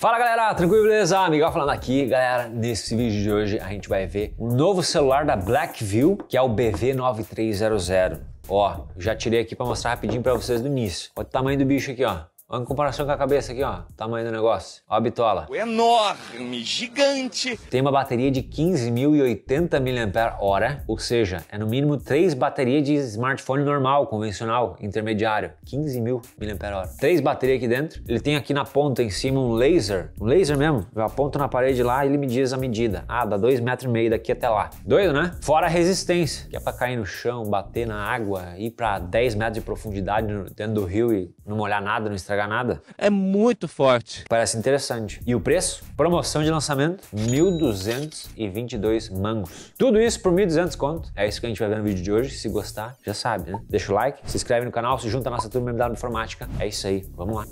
Fala galera, tranquilo, beleza? Miguel falando aqui. Galera, nesse vídeo de hoje a gente vai ver um novo celular da Blackview, que é o BV9300. Ó, já tirei aqui pra mostrar rapidinho pra vocês do início. Olha o tamanho do bicho aqui, ó. Olha em comparação com a cabeça aqui, ó. Tamanho do negócio. Ó a bitola. Enorme, gigante. Tem uma bateria de 15.080 mAh, ou seja, é no mínimo 3 baterias de smartphone normal, convencional, intermediário. 15.000 mAh. 3 baterias aqui dentro. Ele tem aqui na ponta, em cima, um laser mesmo. Eu aponto na parede lá e ele me diz a medida. Ah, dá 2,5 metros daqui até lá. Doido, né? Fora a resistência, que é pra cair no chão, bater na água, ir pra 10 metros de profundidade dentro do rio e não molhar nada, não estragar nada. É muito forte. Parece interessante. E o preço? Promoção de lançamento, 1.222 mangos. Tudo isso por 1.200 conto. É isso que a gente vai ver no vídeo de hoje. Se gostar, já sabe, né? Deixa o like, se inscreve no canal, se junta à nossa turma MW Informática. É isso aí, vamos lá.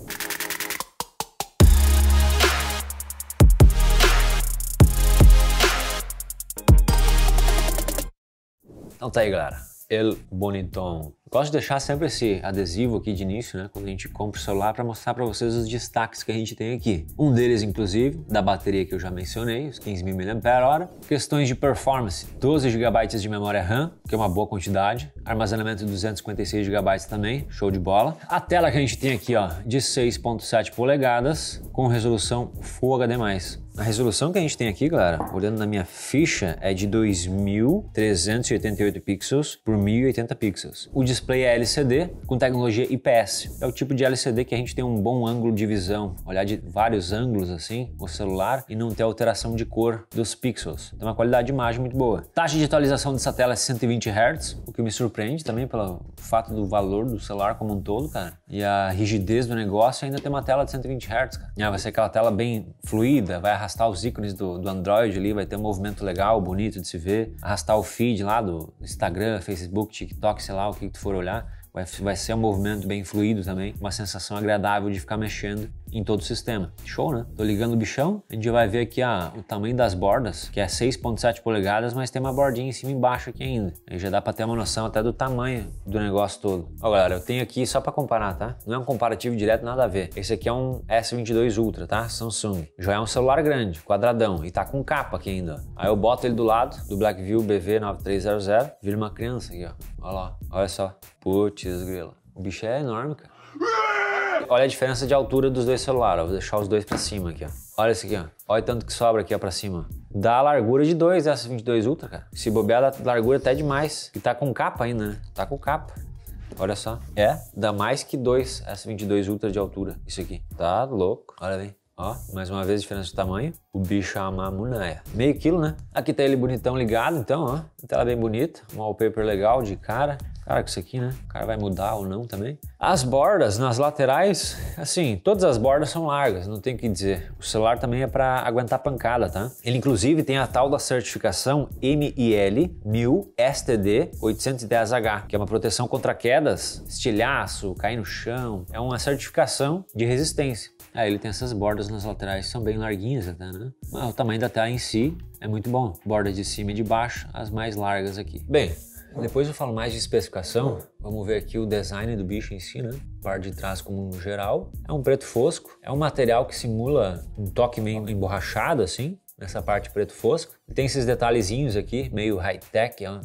Então tá aí, galera. El Bonitão. Gosto de deixar sempre esse adesivo aqui de início, né? Quando a gente compra o celular, para mostrar para vocês os destaques que a gente tem aqui. Um deles, inclusive, da bateria que eu já mencionei, os 15.000 mAh. Questões de performance, 12 GB de memória RAM, que é uma boa quantidade. Armazenamento de 256 GB também, show de bola. A tela que a gente tem aqui, ó, de 6.7 polegadas, com resolução Full HD+. A resolução que a gente tem aqui, galera, olhando na minha ficha, é de 2.388 pixels por 1.080 pixels. O display é LCD com tecnologia IPS. É o tipo de LCD que a gente tem um bom ângulo de visão, olhar de vários ângulos assim, o celular, e não ter alteração de cor dos pixels. Tem uma qualidade de imagem muito boa. Taxa de atualização dessa tela é 120 Hz, o que me surpreende também pelo fato do valor do celular como um todo, cara. E a rigidez do negócio ainda tem uma tela de 120 Hz, cara. Vai ser aquela tela bem fluida, vai arrastar os ícones do Android ali, vai ter um movimento legal, bonito de se ver, arrastar o feed lá do Instagram, Facebook, TikTok, sei lá o que tu for olhar, vai ser um movimento bem fluido também, uma sensação agradável de ficar mexendo em todo o sistema. Show, né? Tô ligando o bichão, a gente vai ver aqui o tamanho das bordas, que é 6.7 polegadas, mas tem uma bordinha em cima e embaixo aqui ainda. Aí já dá pra ter uma noção até do tamanho do negócio todo. Ó, galera, eu tenho aqui só pra comparar, tá? Não é um comparativo direto, nada a ver. Esse aqui é um S22 Ultra, tá? Samsung. Já é um celular grande, quadradão, e tá com capa aqui ainda, ó. Aí eu boto ele do lado, do Blackview BV9300, vira uma criança aqui, ó. Olha lá, olha só. Putz, grila. O bicho é enorme, cara. Olha a diferença de altura dos dois celulares. Vou deixar os dois pra cima aqui, ó. Olha esse aqui, ó. Olha o tanto que sobra aqui, ó, pra cima. Dá a largura de 2 S22 Ultra, cara. Se bobear, dá largura até demais. E tá com capa ainda, né? Tá com capa. Olha só. É, dá mais que 2 S22 Ultra de altura. Isso aqui. Tá louco. Olha aí. Ó, mais uma vez a diferença de tamanho. O bicho é uma munaia. Meio quilo, né? Aqui tá ele bonitão ligado, então, ó. Tela bem bonita. Um wallpaper legal de cara. Cara, com isso aqui, né? O cara vai mudar ou não também. As bordas nas laterais, assim, todas as bordas são largas, não tem o que dizer. O celular também é pra aguentar pancada, tá? Ele, inclusive, tem a tal da certificação MIL-STD-810H, que é uma proteção contra quedas, estilhaço, cair no chão. É uma certificação de resistência. Aí ele tem essas bordas nas laterais, são bem larguinhas até, né? Mas o tamanho da tela em si é muito bom. Borda de cima e de baixo, as mais largas aqui. Bem... Depois eu falo mais de especificação, vamos ver aqui o design do bicho em si, né? Parte de trás como um geral, é um preto fosco, é um material que simula um toque meio emborrachado assim, nessa parte preto fosco. Tem esses detalhezinhos aqui, meio high-tech, ó,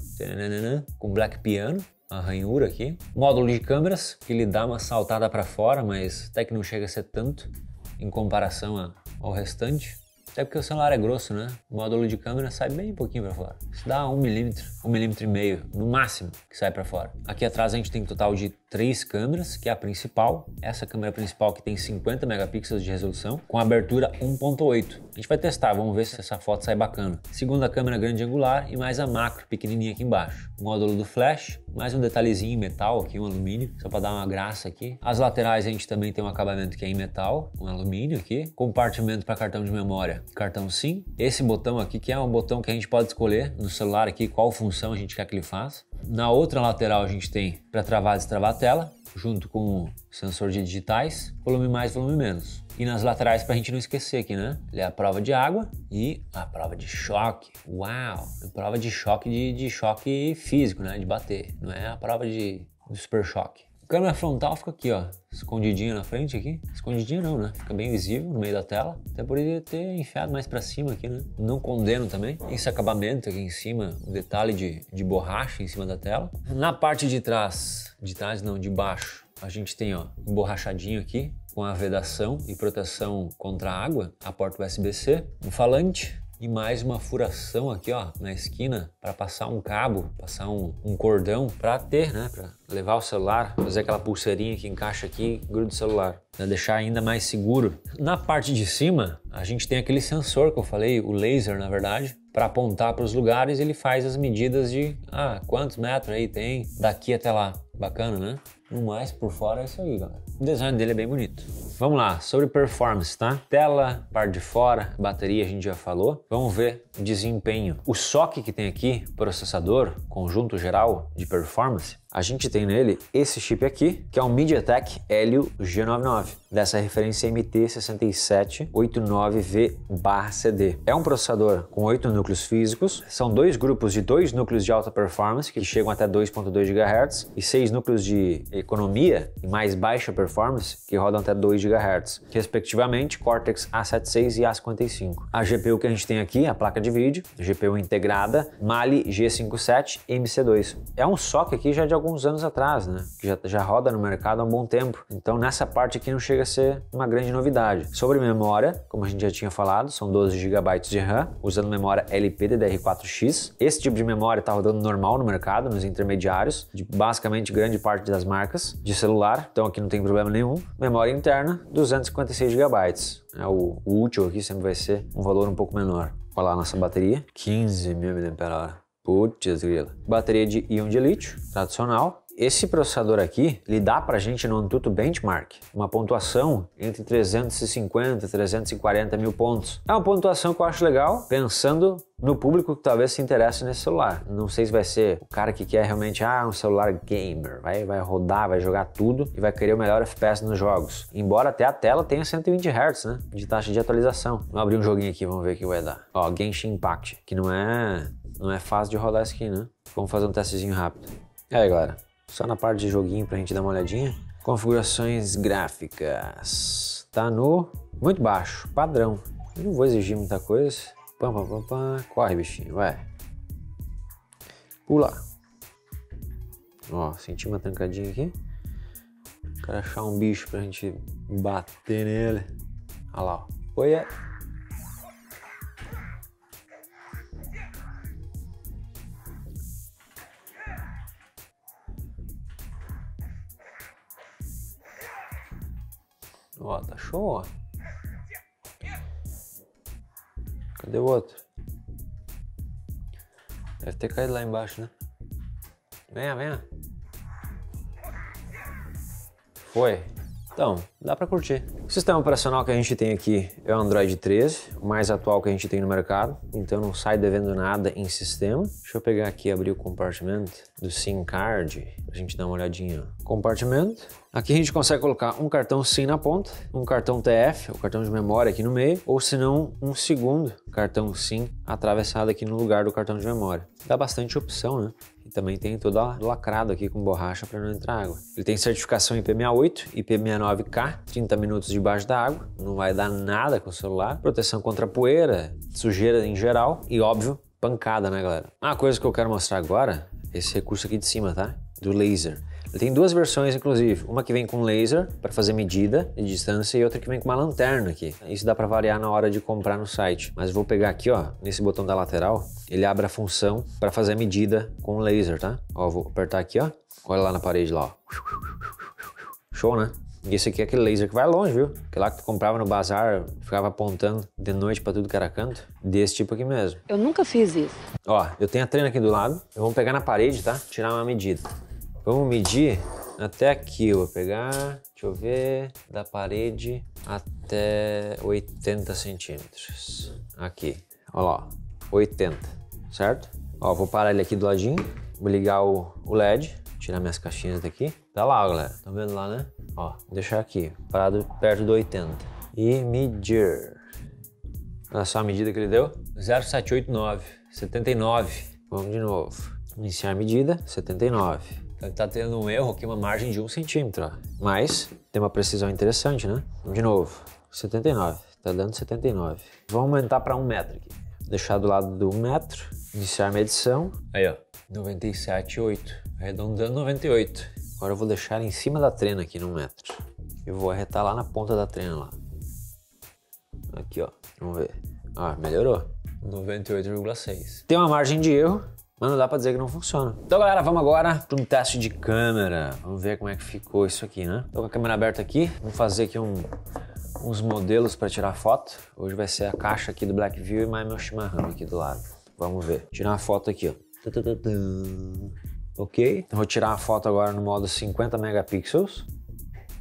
com black piano. A ranhura aqui. Módulo de câmeras, que lhe dá uma saltada pra fora, mas até que não chega a ser tanto em comparação ao restante. Até porque o celular é grosso, né? O módulo de câmera sai bem pouquinho pra fora. Isso dá 1 milímetro, 1,5 milímetros no máximo que sai pra fora. Aqui atrás a gente tem um total de 3 câmeras, que é a principal. Essa câmera principal que tem 50 megapixels de resolução, com abertura 1.8. A gente vai testar, vamos ver se essa foto sai bacana. Segunda câmera grande angular e mais a macro pequenininha aqui embaixo. O módulo do flash, mais um detalhezinho em metal aqui, um alumínio, só pra dar uma graça aqui. As laterais a gente também tem um acabamento que é em metal, um alumínio aqui. Compartimento pra cartão de memória. Cartão SIM, esse botão aqui que é um botão que a gente pode escolher no celular aqui qual função a gente quer que ele faça. Na outra lateral a gente tem para travar e destravar a tela, junto com o sensor de digitais, volume mais, volume menos. E nas laterais pra gente não esquecer aqui, né? Ele é a prova de água e a prova de choque. Uau! É a prova de choque físico, né? De bater, não é a prova de super choque. Câmera frontal fica aqui, ó, escondidinha na frente aqui. Escondidinha não, né? Fica bem visível no meio da tela. Até poderia ter enfiado mais pra cima aqui, né? Não condeno também. Esse acabamento aqui em cima, um detalhe de borracha em cima da tela. Na parte de baixo, a gente tem, ó, emborrachadinho aqui, com a vedação e proteção contra a água, a porta USB-C, um falante e mais uma furação aqui, ó, na esquina para passar um cabo, passar um cordão para ter, né, para levar o celular, fazer aquela pulseirinha que encaixa aqui, gruda o celular, para deixar ainda mais seguro. Na parte de cima, a gente tem aquele sensor que eu falei, o laser, na verdade, para apontar para os lugares, ele faz as medidas de quantos metros aí tem daqui até lá. Bacana, né? No mais, por fora é isso aí, galera. O design dele é bem bonito. Vamos lá, sobre performance, tá? Tela, parte de fora, bateria a gente já falou. Vamos ver desempenho. O SoC que tem aqui, processador, conjunto geral de performance, a gente tem nele esse chip aqui, que é o MediaTek Helio G99, dessa referência MT6789V-CD. É um processador com 8 núcleos físicos, são dois grupos de 2 núcleos de alta performance, que chegam até 2.2 GHz, e 6 núcleos de economia e mais baixa performance, que rodam até 2 GHz, respectivamente, Cortex A76 e A55. A GPU que a gente tem aqui, a placa de vídeo, GPU integrada, Mali G57 MC2. É um SoC aqui já de alguns anos atrás, né? Que já roda no mercado há um bom tempo. Então nessa parte aqui não chega a ser uma grande novidade. Sobre memória, como a gente já tinha falado, são 12 GB de RAM, usando memória LPDDR4X. Esse tipo de memória está rodando normal no mercado, nos intermediários, de basicamente grande parte das marcas de celular. Então aqui não tem problema nenhum. Memória interna, 256 GB. O útil aqui sempre vai ser um valor um pouco menor. Olha lá a nossa bateria, 15.000 mAh. Putz, bateria de íon de lítio, tradicional. Esse processador aqui, ele dá pra gente no AnTuTu Benchmark uma pontuação entre 350 e 340 mil pontos. É uma pontuação que eu acho legal, pensando no público que talvez se interesse nesse celular. Não sei se vai ser o cara que quer realmente um celular gamer, vai rodar, vai jogar tudo e vai querer o melhor FPS nos jogos. Embora até a tela tenha 120 Hz, né, de taxa de atualização. Vamos abrir um joguinho aqui, vamos ver o que vai dar. Ó, Genshin Impact, que não é fácil de rodar isso aqui, né? Vamos fazer um testezinho rápido. E aí, galera, só na parte de joguinho pra gente dar uma olhadinha. Configurações gráficas, tá no muito baixo, padrão. Eu não vou exigir muita coisa. Pam, pam, pam, pam. Corre, bichinho, vai. Pula. Ó, senti uma trancadinha aqui. Quero achar um bicho pra gente bater nele. Olha lá, ó. Oi. Ó, tá show, ó. Cadê o outro? Deve ter caído lá embaixo, né? Venha, venha. Foi. Então, dá pra curtir. O sistema operacional que a gente tem aqui é o Android 13, o mais atual que a gente tem no mercado, então não sai devendo nada em sistema. Deixa eu pegar aqui e abrir o compartimento do SIM card, pra gente dar uma olhadinha. Compartimento. Aqui a gente consegue colocar um cartão SIM na ponta, um cartão TF, o cartão de memória aqui no meio, ou se não, um segundo cartão SIM atravessado aqui no lugar do cartão de memória. Dá bastante opção, né? Também tem toda lacrado aqui com borracha para não entrar água. Ele tem certificação IP68, IP69K, 30 minutos debaixo da água, não vai dar nada com o celular. Proteção contra poeira, sujeira em geral e, óbvio, pancada, né, galera? Uma coisa que eu quero mostrar agora, esse recurso aqui de cima, tá? Do laser. Ele tem duas versões, inclusive. Uma que vem com laser para fazer medida de distância e outra que vem com uma lanterna aqui. Isso dá para variar na hora de comprar no site. Mas vou pegar aqui, ó, nesse botão da lateral, ele abre a função para fazer a medida com laser, tá? Ó, vou apertar aqui, ó. Olha lá na parede, lá, ó. Show, né? E esse aqui é aquele laser que vai longe, viu? Que lá que tu comprava no bazar, ficava apontando de noite pra tudo que era canto. Desse tipo aqui mesmo. Eu nunca fiz isso. Ó, eu tenho a trena aqui do lado. Eu vou pegar na parede, tá? Tirar uma medida. Vamos medir até aqui, eu vou pegar, deixa eu ver, da parede até 80 centímetros. Aqui, olha lá, 80, certo? Ó, vou parar ele aqui do ladinho, vou ligar o LED, tirar minhas caixinhas daqui. Tá lá, galera, tá vendo lá, né? Ó, vou deixar aqui, parado perto do 80. E medir. Olha só a medida que ele deu, 0,789, 79. Vamos de novo, iniciar a medida, 79. Então ele tá tendo um erro aqui, uma margem de 1 cm, ó. Mas tem uma precisão interessante, né? De novo, 79, tá dando 79. Vamos aumentar para 1 metro aqui. Deixar do lado do 1 metro, iniciar a medição. Aí, ó, 97,8, arredondando 98. Agora eu vou deixar em cima da trena aqui no 1 metro. Eu vou arretar lá na ponta da trena, lá. Aqui, ó, vamos ver. Ah, melhorou. 98,6. Tem uma margem de erro, mas não dá pra dizer que não funciona. Então, galera, vamos agora para um teste de câmera. Vamos ver como é que ficou isso aqui, né? Tô com a câmera aberta aqui. Vamos fazer aqui uns modelos para tirar foto. Hoje vai ser a caixa aqui do Blackview e mais meu chimarrão aqui do lado. Vamos ver. Tirar uma foto aqui, ó. Ok. Então, vou tirar uma foto agora no modo 50 megapixels.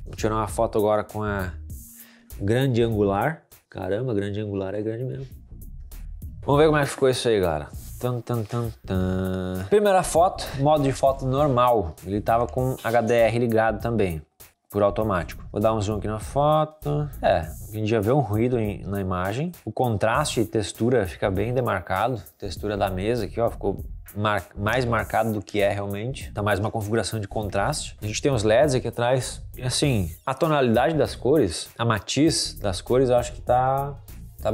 Vou tirar uma foto agora com a grande angular. Caramba, grande angular é grande mesmo. Vamos ver como é que ficou isso aí, galera. Primeira foto, modo de foto normal. Ele tava com HDR ligado também, por automático. Vou dar um zoom aqui na foto. É, a gente já vê um ruído na imagem. O contraste e textura fica bem demarcado. Textura da mesa aqui, ó, ficou mais marcado do que é realmente. Tá mais uma configuração de contraste. A gente tem uns LEDs aqui atrás. E assim, a tonalidade das cores, a matiz das cores, eu acho que tá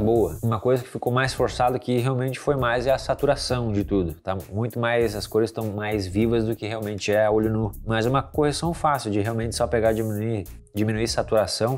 boa. Uma coisa que ficou mais forçada, que realmente foi mais, é a saturação de tudo. Tá muito mais, as cores estão mais vivas do que realmente é a olho nu. Mas é uma correção fácil de realmente só pegar e diminuir a saturação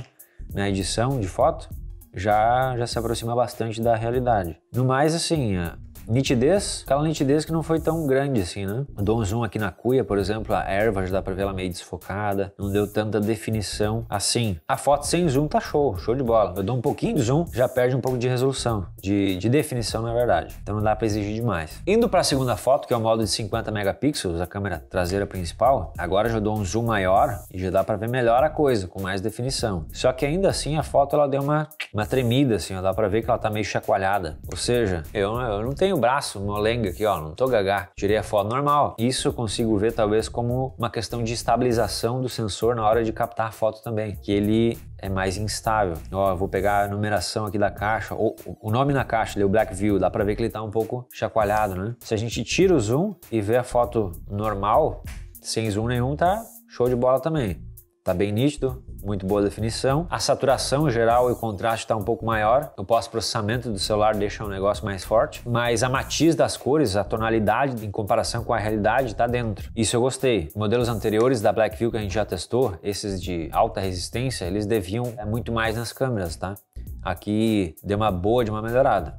na edição de foto, já se aproxima bastante da realidade. No mais, assim, a nitidez, aquela nitidez que não foi tão grande assim, né? Eu dou um zoom aqui na cuia, por exemplo, a erva já dá pra ver ela meio desfocada, não deu tanta definição assim. A foto sem zoom tá show de bola. Eu dou um pouquinho de zoom, já perde um pouco de resolução, de definição na verdade. Então não dá pra exigir demais. Indo pra segunda foto, que é o modo de 50 megapixels, a câmera traseira principal, agora já dou um zoom maior e já dá pra ver melhor a coisa, com mais definição. Só que ainda assim a foto ela deu uma tremida assim, ó, dá pra ver que ela tá meio chacoalhada. Ou seja, eu não tenho braço, molenga aqui, ó, não tô gagá. Tirei a foto normal. Isso eu consigo ver talvez como uma questão de estabilização do sensor na hora de captar a foto também, que ele é mais instável. Ó, eu vou pegar a numeração aqui da caixa, ou o nome na caixa, ali, o Blackview, dá pra ver que ele tá um pouco chacoalhado, né? Se a gente tira o zoom e vê a foto normal, sem zoom nenhum, tá show de bola também. Tá bem nítido, muito boa definição. A saturação geral e o contraste tá um pouco maior. O pós-processamento do celular deixa um negócio mais forte, mas a matiz das cores, a tonalidade em comparação com a realidade tá dentro. Isso eu gostei. Modelos anteriores da Blackview que a gente já testou, esses de alta resistência, eles deviam muito mais nas câmeras, tá? Aqui deu uma boa de uma melhorada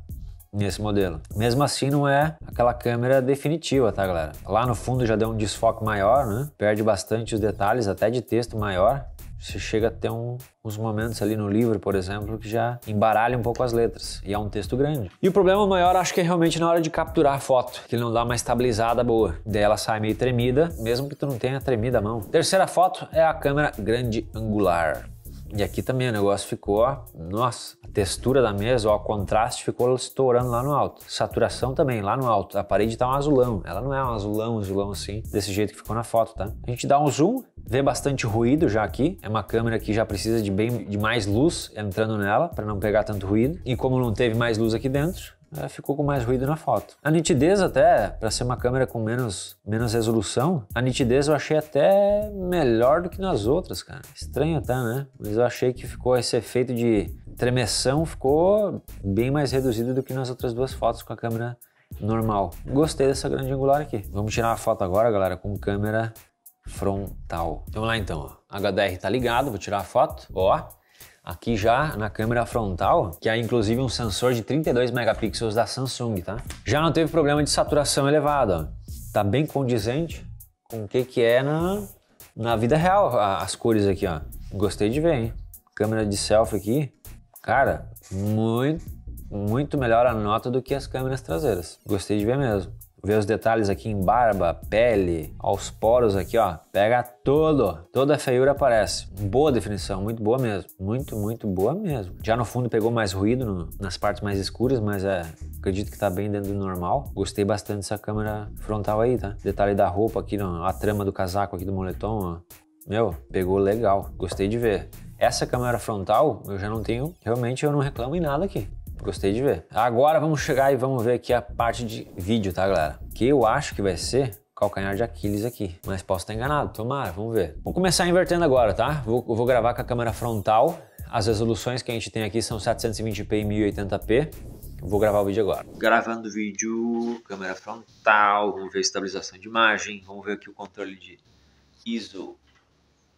nesse modelo. Mesmo assim não é aquela câmera definitiva, tá, galera? Lá no fundo já deu um desfoque maior, né? Perde bastante os detalhes, até de texto maior. Você chega a ter uns momentos ali no livro, por exemplo, que já embaralha um pouco as letras. E é um texto grande. E o problema maior, acho que é realmente na hora de capturar a foto, que ele não dá uma estabilizada boa. Daí ela sai meio tremida, mesmo que tu não tenha tremida a mão. Terceira foto é a câmera grande angular. E aqui também o negócio ficou, ó, nossa, a textura da mesa, ó, o contraste ficou estourando lá no alto. Saturação também, lá no alto. A parede tá um azulão, ela não é um azulão assim, desse jeito que ficou na foto, tá? A gente dá um zoom, vê bastante ruído já aqui. É uma câmera que já precisa de mais luz entrando nela, pra não pegar tanto ruído. E como não teve mais luz aqui dentro, ficou com mais ruído na foto. A nitidez até, para ser uma câmera com menos resolução, a nitidez eu achei até melhor do que nas outras, cara. Estranho até, né? Mas eu achei que ficou esse efeito de tremeção, ficou bem mais reduzido do que nas outras duas fotos com a câmera normal. Gostei dessa grande angular aqui. Vamos tirar uma foto agora, galera, com câmera frontal. Vamos lá então, ó. HDR tá ligado, vou tirar a foto, ó. Aqui já na câmera frontal, que é inclusive um sensor de 32 megapixels da Samsung, tá? Já não teve problema de saturação elevada, ó. Tá bem condizente com o que é na vida real, as cores aqui, ó. Gostei de ver, hein? Câmera de selfie aqui, cara, muito melhor a nota do que as câmeras traseiras. Gostei de ver mesmo. Ver os detalhes aqui em barba, pele, aos poros aqui, ó. Pega tudo. Toda a feiura aparece. Boa definição, muito boa mesmo. Muito boa mesmo. Já no fundo pegou mais ruído nas partes mais escuras, mas acredito que tá bem dentro do normal. Gostei bastante dessa câmera frontal aí, tá? Detalhe da roupa aqui, ó, a trama do casaco aqui do moletom, ó. Meu, pegou legal. Gostei de ver. Essa câmera frontal eu já não tenho, realmente eu não reclamo em nada aqui. Gostei de ver. Agora vamos chegar e vamos ver aqui a parte de vídeo, tá, galera? Que eu acho que vai ser calcanhar de Aquiles aqui, mas posso estar enganado, tomara, vamos ver. Vou começar invertendo agora, tá? Eu vou gravar com a câmera frontal. As resoluções que a gente tem aqui são 720p e 1080p. Vou gravar o vídeo agora. Gravando o vídeo, câmera frontal, vamos ver estabilização de imagem, vamos ver aqui o controle de ISO.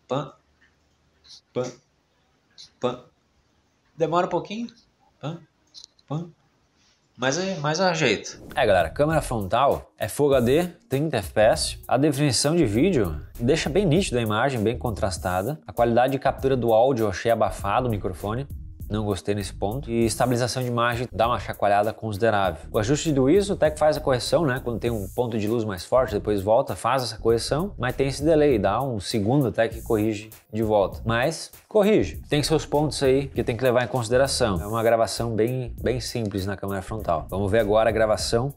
Pan. Demora um pouquinho. Pan. Mas ajeito. É, galera, câmera frontal é Full HD, 30 fps. A definição de vídeo deixa bem nítida a imagem, bem contrastada. A qualidade de captura do áudio eu achei abafado o microfone. Não gostei nesse ponto. E estabilização de imagem dá uma chacoalhada considerável. O ajuste do ISO até que faz a correção, né? Quando tem um ponto de luz mais forte, depois volta, faz essa correção. Mas tem esse delay, dá um segundo até que corrige de volta. Mas corrige. Tem seus pontos aí que tem que levar em consideração. É uma gravação bem simples na câmera frontal. Vamos ver agora a gravação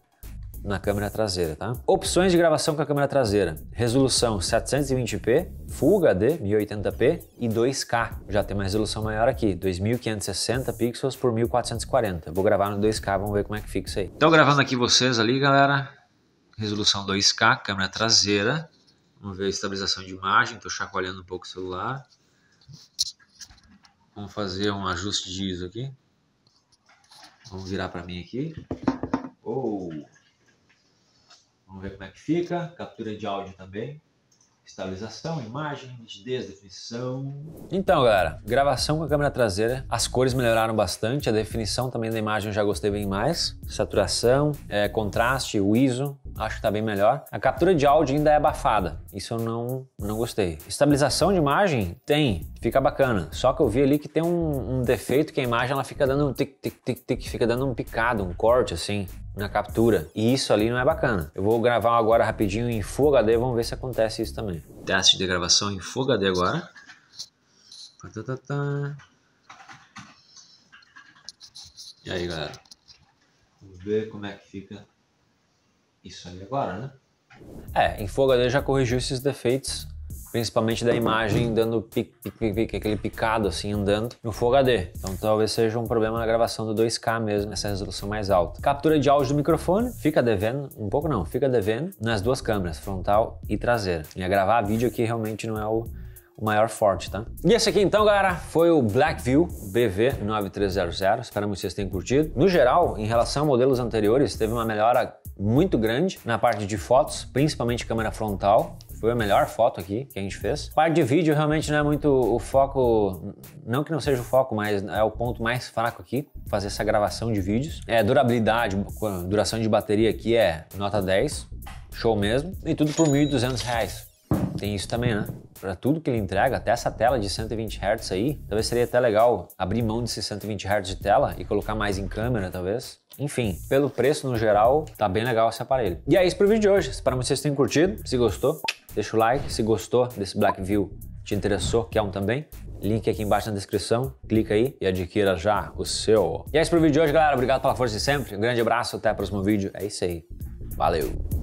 na câmera traseira, tá? Opções de gravação com a câmera traseira. Resolução 720p, Full HD, 1080p e 2K. Já tem uma resolução maior aqui, 2560 pixels por 1440. Vou gravar no 2K, vamos ver como é que fica isso aí. Então gravando aqui vocês ali, galera. Resolução 2K, câmera traseira. Vamos ver a estabilização de imagem, tô chacoalhando um pouco o celular. Vamos fazer um ajuste de ISO aqui. Vamos virar para mim aqui. Vamos ver como é que fica, captura de áudio também, estabilização, imagem, nitidez, definição... Então, galera, gravação com a câmera traseira, as cores melhoraram bastante, a definição também da imagem eu já gostei bem mais, saturação, contraste, o ISO, acho que tá bem melhor. A captura de áudio ainda é abafada, isso eu não gostei. Estabilização de imagem tem, fica bacana, só que eu vi ali que tem um defeito que a imagem ela fica dando um tic-tic-tic-tic, fica dando um picado, um corte assim, na captura, e isso ali não é bacana. Eu vou gravar agora rapidinho em Full HD, vamos ver se acontece isso também. Teste de gravação em Full HD agora. E aí, galera? Vamos ver como é que fica isso aí agora, né? É, em Full HD já corrigiu esses defeitos, principalmente da imagem dando pic, aquele picado assim andando no Full HD. Então talvez seja um problema na gravação do 2K mesmo, essa resolução mais alta. Captura de áudio do microfone, fica devendo, um pouco não, fica devendo nas duas câmeras, frontal e traseira. E gravar vídeo aqui realmente não é o maior forte, tá? E esse aqui então, galera, foi o Blackview BV9300, esperamos que vocês tenham curtido. No geral, em relação a modelos anteriores, teve uma melhora muito grande na parte de fotos, principalmente câmera frontal. Foi a melhor foto aqui que a gente fez. Parte de vídeo realmente não é muito o foco, não que não seja o foco, mas é o ponto mais fraco aqui, fazer essa gravação de vídeos. Durabilidade, duração de bateria aqui é nota 10, show mesmo. E tudo por R$1.200. Tem isso também, né? Para tudo que ele entrega, até essa tela de 120 Hz aí, talvez seria até legal abrir mão desse 120 Hz de tela e colocar mais em câmera, talvez. Enfim, pelo preço no geral, tá bem legal esse aparelho. E é isso pro vídeo de hoje. Espero que vocês tenham curtido. Se gostou, deixa o like. Se gostou desse Blackview, te interessou, quer um também? Link aqui embaixo na descrição. Clica aí e adquira já o seu. E é isso pro vídeo de hoje, galera. Obrigado pela força de sempre. Um grande abraço, até o próximo vídeo. É isso aí. Valeu!